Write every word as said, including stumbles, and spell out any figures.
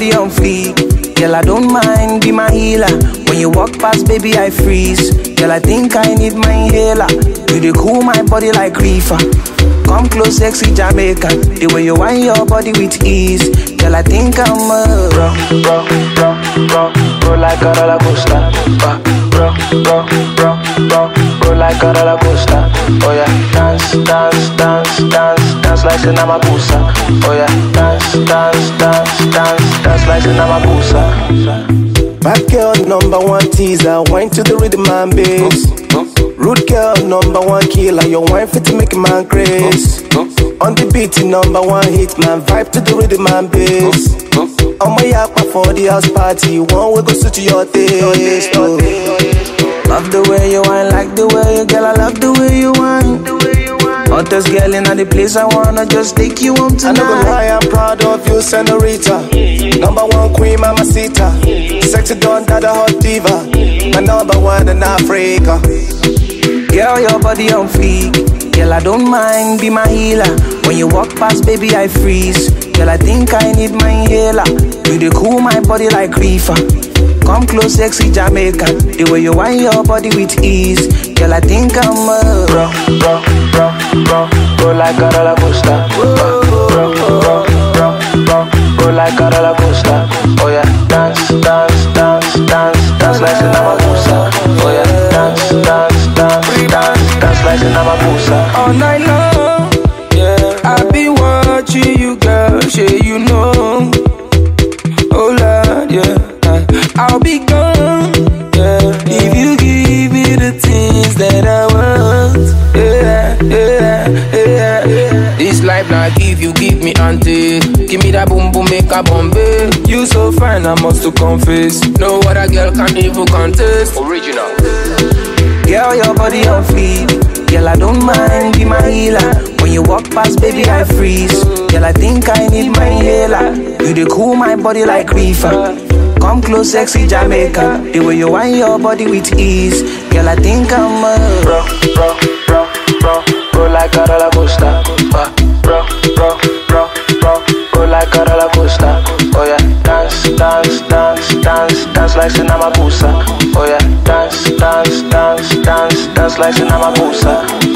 body on fleek. Girl, I don't mind, be my healer. When you walk past, baby, I freeze. Girl, I think I need my inhaler. You dey cool my body like reefer. Come close, sexy Jamaica. The way you wind your body with ease. Girl, I think I'm a rock, rock, rock, rock, roll like a roller coaster. Rock, rock, rock, rock, rock, roll like a roller coaster. Oh yeah, dance, dance, dance, dance, dance like Sinamabusa. Oh yeah, dance, dance, dance, dance, dance like Sinamabusa. Bad girl, number one teaser, wine to the rhythm and bass. Rude girl, number one killer, your wine fit to make a man craze. On the beat, number one hit, man, vibe to the rhythm and bass. On my yakpa for the house party, one way go suit to your taste. Oh. Love the way you wine, like the way you girl, I love the way you wine. Hottest girl in the place, I wanna just take you home tonight. I know go lie, I'm proud of you, senorita. Number one queen, mamacita. Sexy don't have a hot diva. My number one in Africa. Girl, your body on fleek. Girl, I don't mind, be my healer. When you walk past, baby, I freeze. Girl, I think I need my inhaler. You dey cool my body like reefer. Come close, sexy Jamaica. The way you wind your body with ease. Girl, I think I'm a rock, rock, rock, rock, roll like a roller coaster. Rock, rock, rock, rock, rock, roll like a roller coaster. Oh yeah, dance, dance. Dance like Sinamabusa. Oh yeah, dance, dance, dance, dance, dance like Sinamabusa. All night long, yeah, I've been watching you, girl, shey you know. Oh Lord, yeah, I'll be gone, yeah, if you give me the things that I want. Yeah, yeah, yeah, yeah. This life now, give you, give me until. Give me that boom boom, make a Bombay. You so fine, I must to confess. No other girl can even contest. Original. Girl, your body on fleek. Girl, I don't mind, be my healer. When you walk past, baby, I freeze. Girl, I think I need my inhaler. You dey cool my body like reefer. Come close, sexy Jamaica. The way you wind your body with ease. Girl, I think I'm a rock, rock, rock, rock, roll like a roller coaster. Rock, rock, rock, rock. Like a roller coaster, oh yeah, dance, dance, dance, dance, dance like Sinamabusa. Oh yeah, dance, dance, dance, dance, dance like Sinamabusa.